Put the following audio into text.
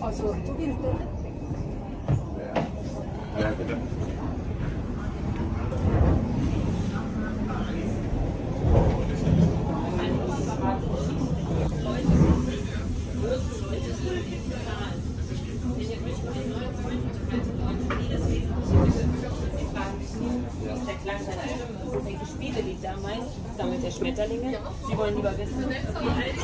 Also, du willst das? Ja, bitte. Der Schmetterlinge. Sie wollen lieber wissen, wie alt.